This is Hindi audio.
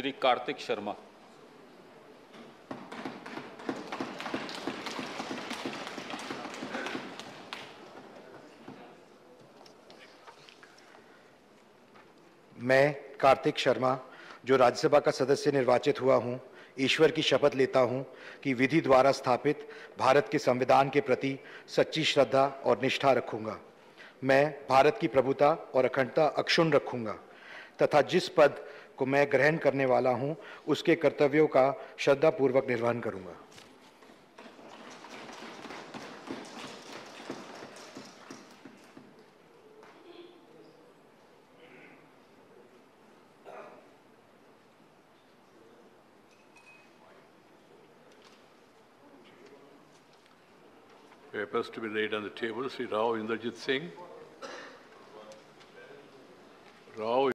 श्री कार्तिक शर्मा। मैं कार्तिक शर्मा, जो राज्यसभा का सदस्य निर्वाचित हुआ हूं, ईश्वर की शपथ लेता हूं कि विधि द्वारा स्थापित भारत के संविधान के प्रति सच्ची श्रद्धा और निष्ठा रखूंगा। मैं भारत की प्रभुता और अखंडता अक्षुण्ण रखूंगा तथा जिस पद को मैं ग्रहण करने वाला हूं, उसके कर्तव्यों का श्रद्धापूर्वक निर्वहन करूंगा। Papers to be laid on the table. Sri Rav Indrajit Singh Rao